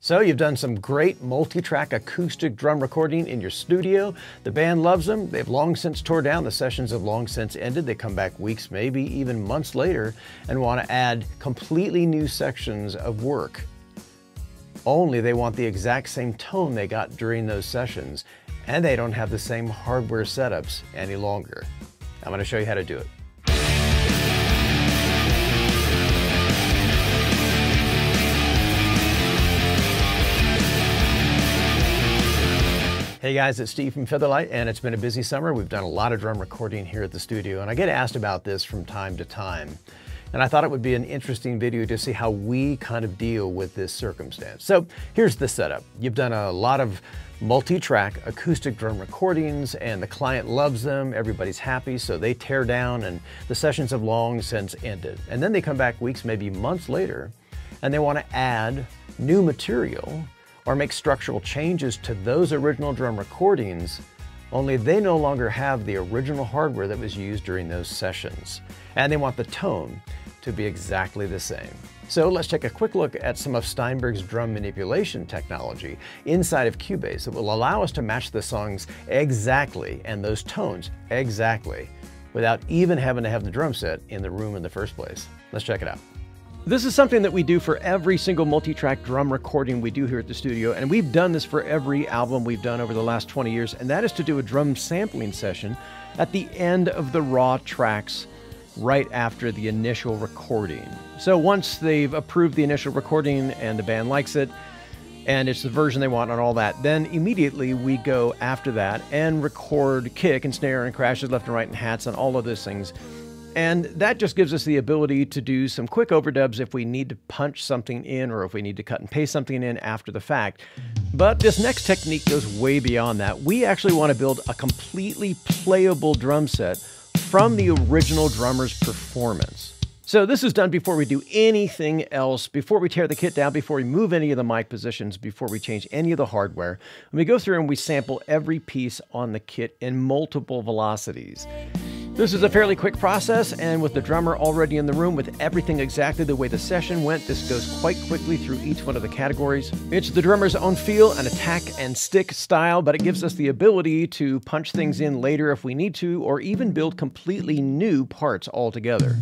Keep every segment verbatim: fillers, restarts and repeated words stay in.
So you've done some great multi-track acoustic drum recording in your studio. The band loves them. They've long since tore down. The sessions have long since ended. They come back weeks, maybe even months later, and want to add completely new sections of work. Only they want the exact same tone they got during those sessions, and they don't have the same hardware setups any longer. I'm going to show you how to do it. Hey guys, it's Steve from Featherlight, and it's been a busy summer. We've done a lot of drum recording here at the studio, and I get asked about this from time to time. And I thought it would be an interesting video to see how we kind of deal with this circumstance. So here's the setup. You've done a lot of multi-track acoustic drum recordings, and the client loves them, everybody's happy, so they tear down, and the sessions have long since ended. And then they come back weeks, maybe months later, and they want to add new material or make structural changes to those original drum recordings, only they no longer have the original hardware that was used during those sessions. And they want the tone to be exactly the same. So let's take a quick look at some of Steinberg's drum manipulation technology inside of Cubase that will allow us to match the songs exactly and those tones exactly without even having to have the drum set in the room in the first place. Let's check it out. This is something that we do for every single multi-track drum recording we do here at the studio, and we've done this for every album we've done over the last twenty years, and that is to do a drum sampling session at the end of the raw tracks right after the initial recording. So once they've approved the initial recording and the band likes it, and it's the version they want and all that, then immediately we go after that and record kick and snare and crashes left and right and hats and all of those things. And that just gives us the ability to do some quick overdubs if we need to punch something in or if we need to cut and paste something in after the fact. But this next technique goes way beyond that. We actually want to build a completely playable drum set from the original drummer's performance. So this is done before we do anything else, before we tear the kit down, before we move any of the mic positions, before we change any of the hardware. And we go through and we sample every piece on the kit in multiple velocities. This is a fairly quick process, and with the drummer already in the room with everything exactly the way the session went, this goes quite quickly through each one of the categories. It's the drummer's own feel, an attack and stick style, but it gives us the ability to punch things in later if we need to, or even build completely new parts altogether.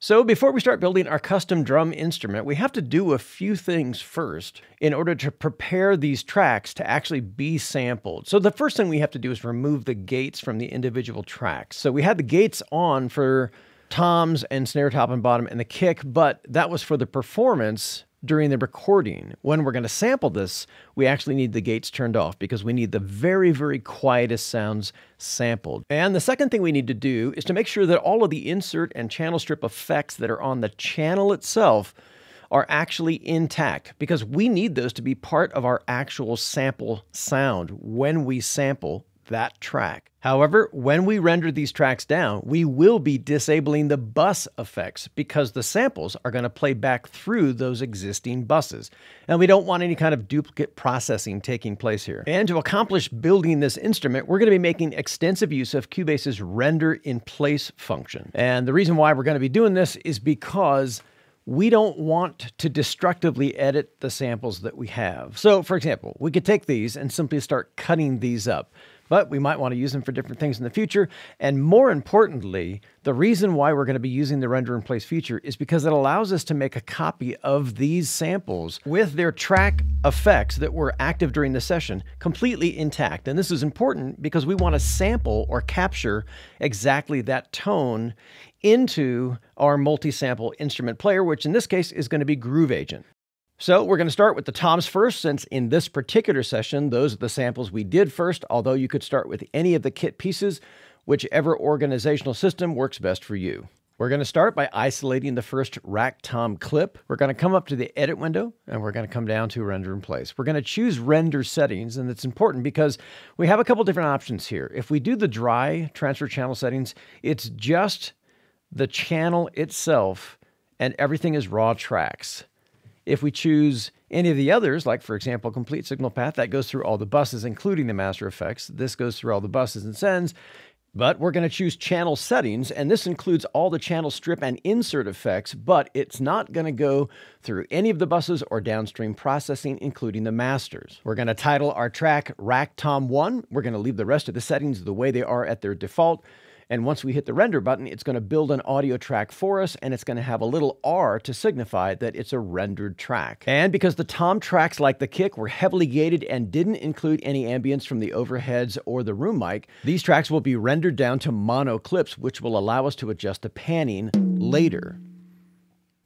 So before we start building our custom drum instrument, we have to do a few things first in order to prepare these tracks to actually be sampled. So the first thing we have to do is remove the gates from the individual tracks. So we had the gates on for toms and snare top and bottom and the kick, but that was for the performance during the recording. When we're going to sample this, we actually need the gates turned off because we need the very, very quietest sounds sampled. And the second thing we need to do is to make sure that all of the insert and channel strip effects that are on the channel itself are actually intact, because we need those to be part of our actual sample sound when we sample that track. However, when we render these tracks down, we will be disabling the bus effects because the samples are going to play back through those existing buses. And we don't want any kind of duplicate processing taking place here. And to accomplish building this instrument, we're going to be making extensive use of Cubase's render in place function. And the reason why we're going to be doing this is because we don't want to destructively edit the samples that we have. So for example, we could take these and simply start cutting these up, but we might want to use them for different things in the future. And more importantly, the reason why we're going to be using the render in place feature is because it allows us to make a copy of these samples with their track effects that were active during the session completely intact. And this is important because we want to sample or capture exactly that tone into our multi-sample instrument player, which in this case is going to be Groove Agent. So we're going to start with the toms first, since in this particular session, those are the samples we did first, although you could start with any of the kit pieces, whichever organizational system works best for you. We're going to start by isolating the first rack tom clip. We're going to come up to the edit window, and we're going to come down to render in place. We're going to choose render settings, and it's important because we have a couple different options here. If we do the dry transfer channel settings, it's just the channel itself, and everything is raw tracks. If we choose any of the others, like for example, complete signal path, that goes through all the buses, including the master effects. This goes through all the buses and sends. But we're going to choose channel settings, and this includes all the channel strip and insert effects, but it's not going to go through any of the buses or downstream processing, including the masters. We're going to title our track Rack Tom one. We're going to leave the rest of the settings the way they are at their default. And once we hit the render button, it's going to build an audio track for us, and it's going to have a little R to signify that it's a rendered track. And because the tom tracks, like the kick, were heavily gated and didn't include any ambience from the overheads or the room mic, these tracks will be rendered down to mono clips, which will allow us to adjust the panning later.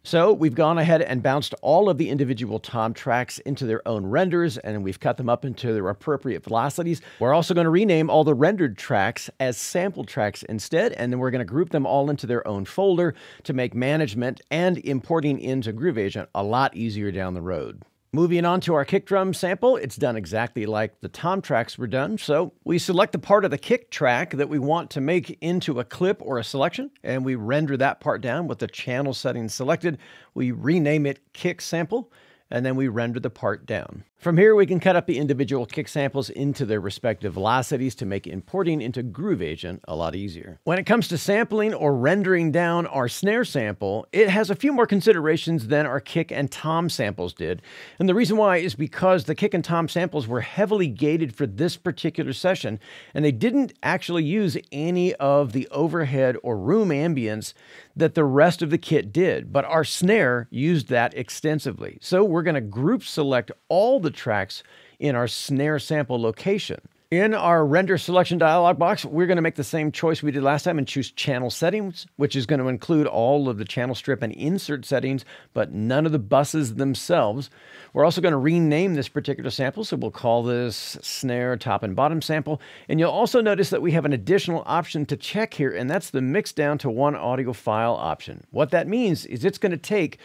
So we've gone ahead and bounced all of the individual tom tracks into their own renders, and we've cut them up into their appropriate velocities. We're also going to rename all the rendered tracks as sample tracks instead, and then we're going to group them all into their own folder to make management and importing into Groove Agent a lot easier down the road. Moving on to our kick drum sample, it's done exactly like the tom tracks were done. So we select the part of the kick track that we want to make into a clip or a selection, and we render that part down with the channel settings selected. We rename it kick sample, and then we render the part down. From here, we can cut up the individual kick samples into their respective velocities to make importing into Groove Agent a lot easier. When it comes to sampling or rendering down our snare sample, it has a few more considerations than our kick and tom samples did. And the reason why is because the kick and tom samples were heavily gated for this particular session, and they didn't actually use any of the overhead or room ambience that the rest of the kit did, but our snare used that extensively. So we're We're going to group select all the tracks in our snare sample location. In our render selection dialog box, we're going to make the same choice we did last time and choose channel settings, which is going to include all of the channel strip and insert settings, but none of the buses themselves. We're also going to rename this particular sample, so we'll call this snare top and bottom sample. And you'll also notice that we have an additional option to check here, and that's the mix down to one audio file option. What that means is it's going to take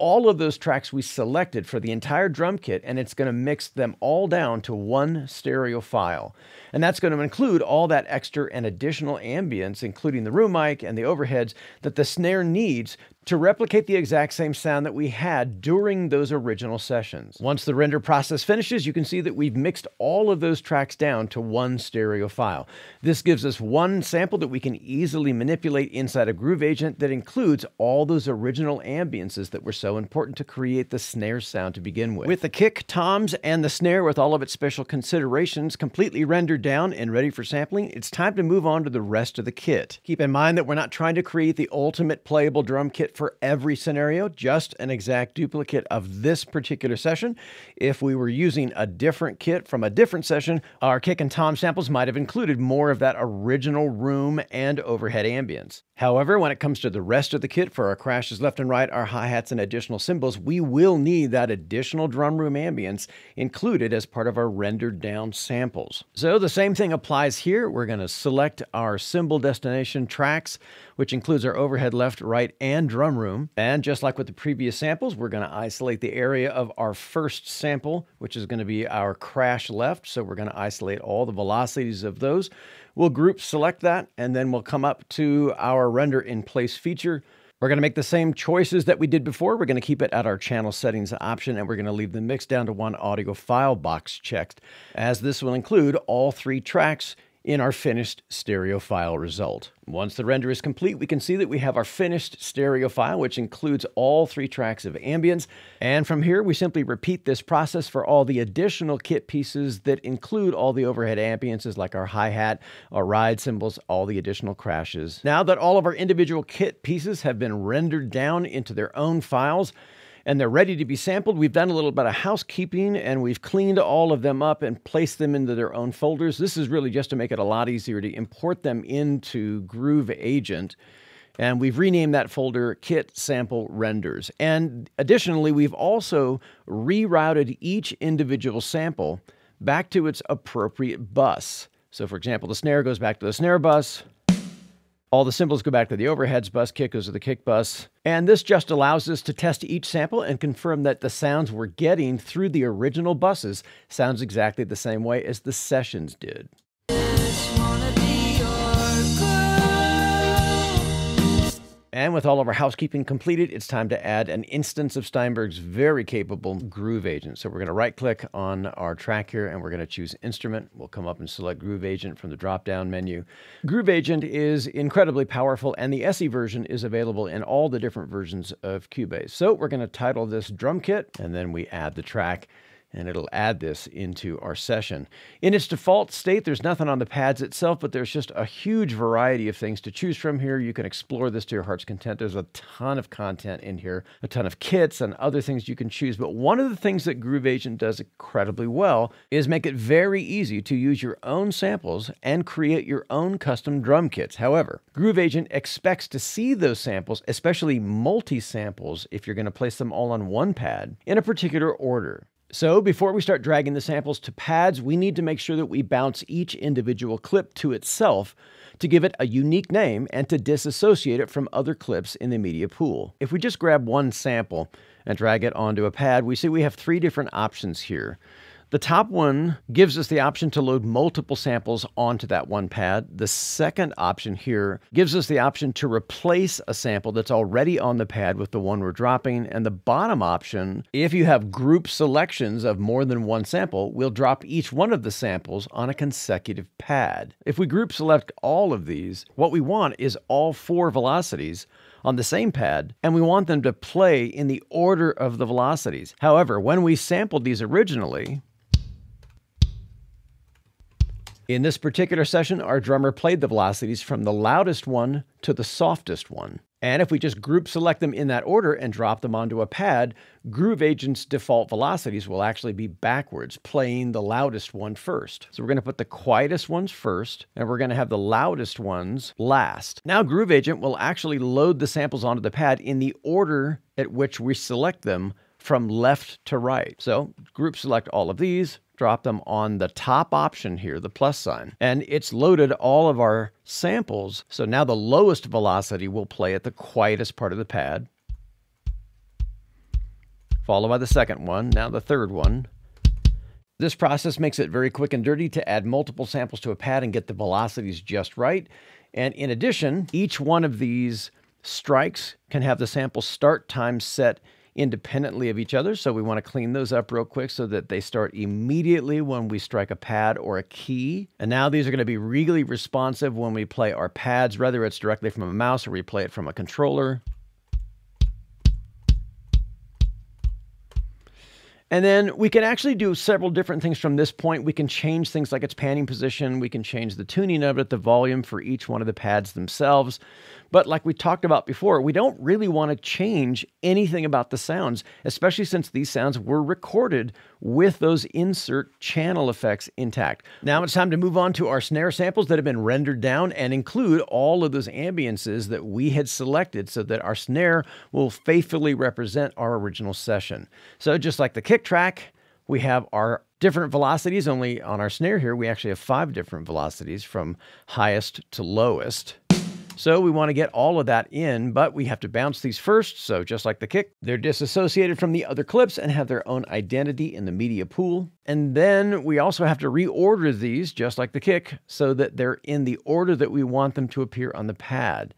all of those tracks we selected for the entire drum kit, and it's going to mix them all down to one stereo file. And that's going to include all that extra and additional ambience, including the room mic and the overheads, that the snare needs to replicate the exact same sound that we had during those original sessions. Once the render process finishes, you can see that we've mixed all of those tracks down to one stereo file. This gives us one sample that we can easily manipulate inside of Groove Agent that includes all those original ambiences that were so important to create the snare sound to begin with. With the kick, toms, and the snare with all of its special considerations completely rendered down and ready for sampling, it's time to move on to the rest of the kit. Keep in mind that we're not trying to create the ultimate playable drum kit for every scenario, just an exact duplicate of this particular session. If we were using a different kit from a different session, our kick and tom samples might have included more of that original room and overhead ambience. However, when it comes to the rest of the kit for our crashes left and right, our hi-hats and additional cymbals, we will need that additional drum room ambience included as part of our rendered down samples. So the same thing applies here. We're going to select our cymbal destination tracks, which includes our overhead left, right, and drum room. And just like with the previous samples, we're going to isolate the area of our first sample, which is going to be our crash left. So we're going to isolate all the velocities of those. We'll group select that, and then we'll come up to our render in place feature. We're going to make the same choices that we did before. We're going to keep it at our channel settings option, and we're going to leave the mix down to one audio file box checked, as this will include all three tracks in our finished stereo file result. Once the render is complete, we can see that we have our finished stereo file, which includes all three tracks of ambience. And from here, we simply repeat this process for all the additional kit pieces that include all the overhead ambiences, like our hi-hat, our ride cymbals, all the additional crashes. Now that all of our individual kit pieces have been rendered down into their own files, and they're ready to be sampled, we've done a little bit of housekeeping, and we've cleaned all of them up and placed them into their own folders. This is really just to make it a lot easier to import them into Groove Agent. And we've renamed that folder Kit Sample Renders. And additionally, we've also rerouted each individual sample back to its appropriate bus. So for example, the snare goes back to the snare bus. All the cymbals go back to the overheads bus, kick goes to the kick bus. And this just allows us to test each sample and confirm that the sounds we're getting through the original buses sounds exactly the same way as the sessions did. And with all of our housekeeping completed, it's time to add an instance of Steinberg's very capable Groove Agent. So we're going to right-click on our track here, and we're going to choose Instrument. We'll come up and select Groove Agent from the drop-down menu. Groove Agent is incredibly powerful, and the S E version is available in all the different versions of Cubase. So we're going to title this Drum Kit, and then we add the track, and it'll add this into our session. In its default state, there's nothing on the pads itself, but there's just a huge variety of things to choose from here. You can explore this to your heart's content. There's a ton of content in here, a ton of kits and other things you can choose. But one of the things that Groove Agent does incredibly well is make it very easy to use your own samples and create your own custom drum kits. However, Groove Agent expects to see those samples, especially multi-samples, if you're going to place them all on one pad, in a particular order. So before we start dragging the samples to pads, we need to make sure that we bounce each individual clip to itself to give it a unique name and to disassociate it from other clips in the media pool. If we just grab one sample and drag it onto a pad, we see we have three different options here. The top one gives us the option to load multiple samples onto that one pad. The second option here gives us the option to replace a sample that's already on the pad with the one we're dropping. And the bottom option, if you have group selections of more than one sample, we'll drop each one of the samples on a consecutive pad. If we group select all of these, what we want is all four velocities on the same pad, and we want them to play in the order of the velocities. However, when we sampled these originally, in this particular session, our drummer played the velocities from the loudest one to the softest one. And if we just group select them in that order and drop them onto a pad, Groove Agent's default velocities will actually be backwards, playing the loudest one first. So we're going to put the quietest ones first, and we're going to have the loudest ones last. Now Groove Agent will actually load the samples onto the pad in the order at which we select them from left to right. So group select all of these, drop them on the top option here, the plus sign, and it's loaded all of our samples. So now the lowest velocity will play at the quietest part of the pad, followed by the second one, now the third one. This process makes it very quick and dirty to add multiple samples to a pad and get the velocities just right. And in addition, each one of these strikes can have the sample start time set independently of each other. So we want to clean those up real quick so that they start immediately when we strike a pad or a key. And now these are going to be really responsive when we play our pads, whether it's directly from a mouse or we play it from a controller. And then we can actually do several different things from this point. We can change things like its panning position. We can change the tuning of it, the volume for each one of the pads themselves. But like we talked about before, we don't really want to change anything about the sounds, especially since these sounds were recorded with those insert channel effects intact. Now it's time to move on to our snare samples that have been rendered down and include all of those ambiences that we had selected so that our snare will faithfully represent our original session. So just like the kick track, we have our different velocities, only on our snare here, we actually have five different velocities from highest to lowest. So we want to get all of that in, but we have to bounce these first. So just like the kick, they're disassociated from the other clips and have their own identity in the media pool. And then we also have to reorder these just like the kick so that they're in the order that we want them to appear on the pad.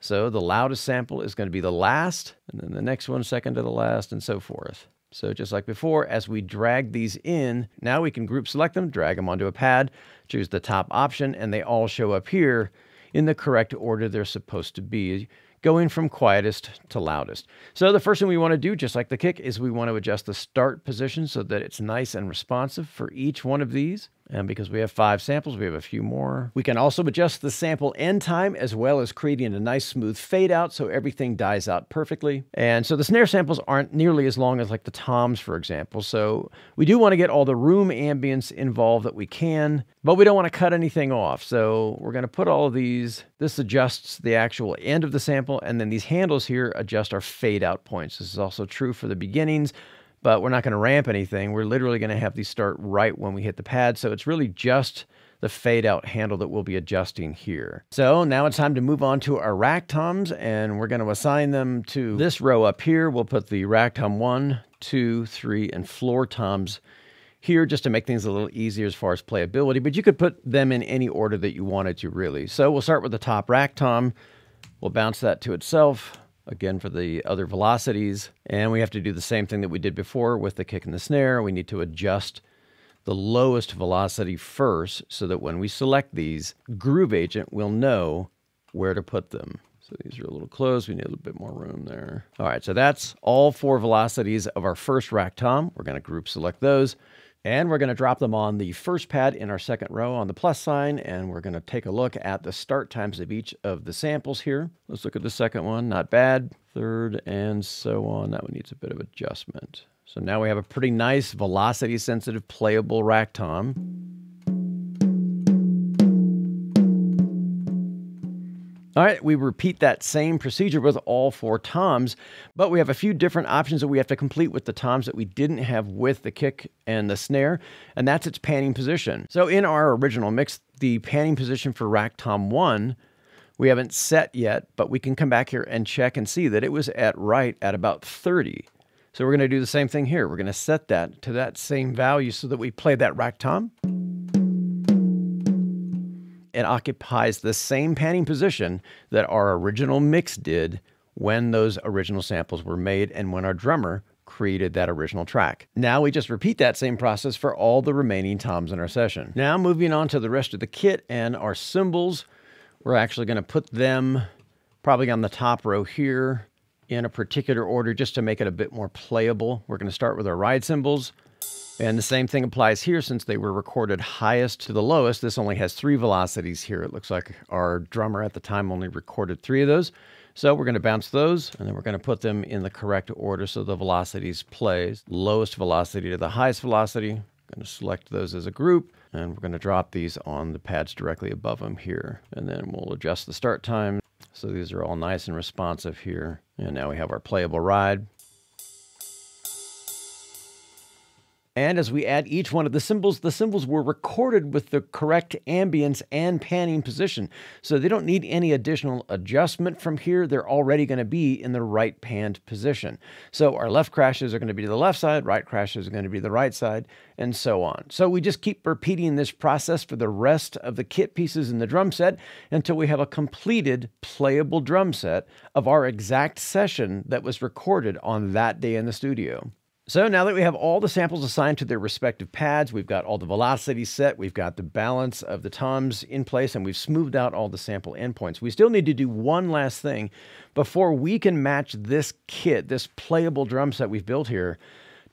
So the loudest sample is going to be the last, and then the next one second to the last, and so forth. So just like before, as we drag these in, now we can group select them, drag them onto a pad, choose the top option, and they all show up here in the correct order they're supposed to be, going from quietest to loudest. So the first thing we want to do, just like the kick, is we want to adjust the start position so that it's nice and responsive for each one of these. And because we have five samples, we have a few more. We can also adjust the sample end time as well as creating a nice smooth fade out so everything dies out perfectly. And so the snare samples aren't nearly as long as like the toms, for example. So we do want to get all the room ambience involved that we can, but we don't want to cut anything off. So we're going to put all of these, this adjusts the actual end of the sample, and then these handles here adjust our fade out points. This is also true for the beginnings, but we're not going to ramp anything. We're literally going to have these start right when we hit the pad. So it's really just the fade out handle that we'll be adjusting here. So now it's time to move on to our rack toms, and we're going to assign them to this row up here. We'll put the rack tom one, two, three, and floor toms here just to make things a little easier as far as playability, but you could put them in any order that you wanted to really. So we'll start with the top rack tom. We'll bounce that to itself, again for the other velocities. And we have to do the same thing that we did before with the kick and the snare. We need to adjust the lowest velocity first so that when we select these, Groove Agent will know where to put them. So these are a little close. We need a little bit more room there. All right, so that's all four velocities of our first rack tom. We're gonna group select those, and we're gonna drop them on the first pad in our second row on the plus sign, and we're gonna take a look at the start times of each of the samples here. Let's look at the second one, not bad. Third and so on, that one needs a bit of adjustment. So now we have a pretty nice velocity sensitive playable rack tom. All right, we repeat that same procedure with all four toms, but we have a few different options that we have to complete with the toms that we didn't have with the kick and the snare, and that's its panning position. So in our original mix, the panning position for rack tom one, we haven't set yet, but we can come back here and check and see that it was at right at about thirty. So we're gonna do the same thing here. We're gonna set that to that same value so that we play that rack tom. It occupies the same panning position that our original mix did when those original samples were made and when our drummer created that original track. Now we just repeat that same process for all the remaining toms in our session. Now moving on to the rest of the kit and our cymbals, we're actually gonna put them probably on the top row here in a particular order just to make it a bit more playable. We're gonna start with our ride cymbals. And the same thing applies here since they were recorded highest to the lowest. This only has three velocities here. It looks like our drummer at the time only recorded three of those. So we're gonna bounce those and then we're gonna put them in the correct order so the velocities play. Lowest velocity to the highest velocity. I'm gonna select those as a group and we're gonna drop these on the pads directly above them here. And then we'll adjust the start time. So these are all nice and responsive here. And now we have our playable ride. And as we add each one of the cymbals, the cymbals were recorded with the correct ambience and panning position. So they don't need any additional adjustment from here. They're already going to be in the right panned position. So our left crashes are going to be to the left side, right crashes are going to be to the right side, and so on. So we just keep repeating this process for the rest of the kit pieces in the drum set until we have a completed playable drum set of our exact session that was recorded on that day in the studio. So now that we have all the samples assigned to their respective pads, we've got all the velocities set, we've got the balance of the toms in place, and we've smoothed out all the sample endpoints. We still need to do one last thing before we can match this kit, this playable drum set we've built here,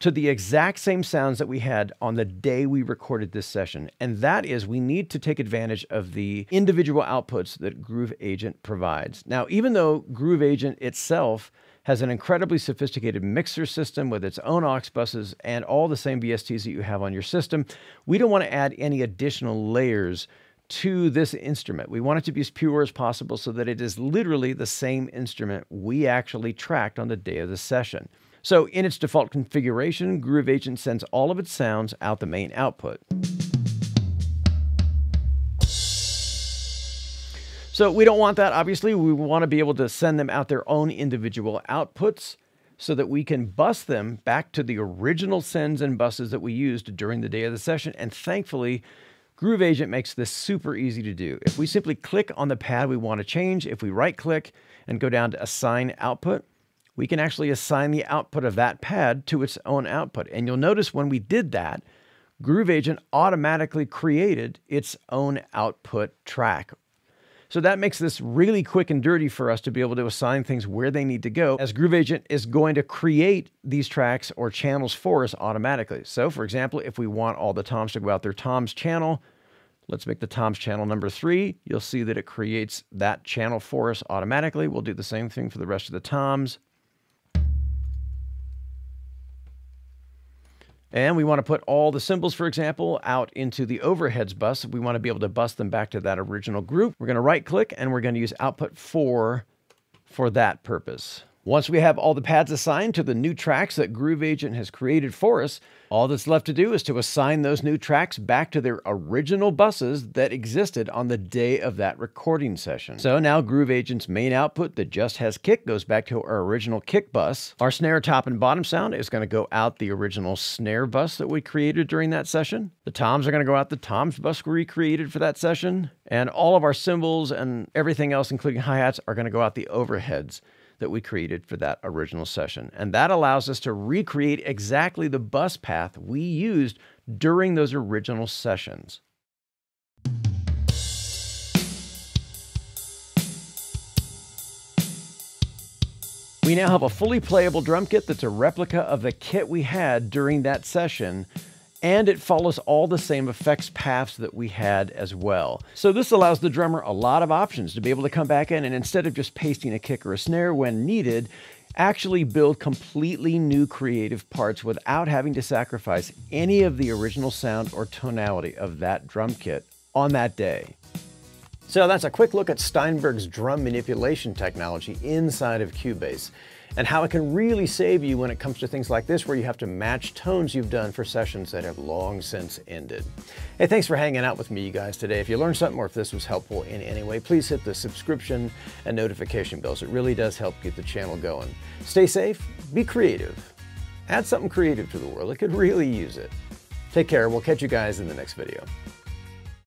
to the exact same sounds that we had on the day we recorded this session. And that is, we need to take advantage of the individual outputs that Groove Agent provides. Now, even though Groove Agent itself has an incredibly sophisticated mixer system with its own aux buses and all the same V S Ts that you have on your system, we don't want to add any additional layers to this instrument. We want it to be as pure as possible so that it is literally the same instrument we actually tracked on the day of the session. So in its default configuration, Groove Agent sends all of its sounds out the main output. So we don't want that, obviously. We want to be able to send them out their own individual outputs so that we can bus them back to the original sends and buses that we used during the day of the session. And thankfully, Groove Agent makes this super easy to do. If we simply click on the pad we want to change, if we right-click and go down to Assign Output, we can actually assign the output of that pad to its own output. And you'll notice when we did that, Groove Agent automatically created its own output track. So that makes this really quick and dirty for us to be able to assign things where they need to go, as Groove Agent is going to create these tracks or channels for us automatically. So for example, if we want all the toms to go out their toms channel, let's make the toms channel number three. You'll see that it creates that channel for us automatically. We'll do the same thing for the rest of the toms. And we want to put all the cymbals, for example, out into the overheads bus. We want to be able to bus them back to that original group. We're going to right click and we're going to use output four for that purpose. Once we have all the pads assigned to the new tracks that Groove Agent has created for us, all that's left to do is to assign those new tracks back to their original buses that existed on the day of that recording session. So now Groove Agent's main output that just has kick goes back to our original kick bus. Our snare top and bottom sound is going to go out the original snare bus that we created during that session. The toms are going to go out the toms bus we created for that session. And all of our cymbals and everything else, including hi-hats, are going to go out the overheads that we created for that original session. And that allows us to recreate exactly the bus path we used during those original sessions. We now have a fully playable drum kit that's a replica of the kit we had during that session, and it follows all the same effects paths that we had as well. So this allows the drummer a lot of options to be able to come back in and, instead of just pasting a kick or a snare when needed, actually build completely new creative parts without having to sacrifice any of the original sound or tonality of that drum kit on that day. So that's a quick look at Steinberg's drum manipulation technology inside of Cubase, and how it can really save you when it comes to things like this, where you have to match tones you've done for sessions that have long since ended. Hey, thanks for hanging out with me, you guys, today. If you learned something or if this was helpful in any way, please hit the subscription and notification bells. It really does help get the channel going. Stay safe, be creative, add something creative to the world. It could really use it. Take care, we'll catch you guys in the next video.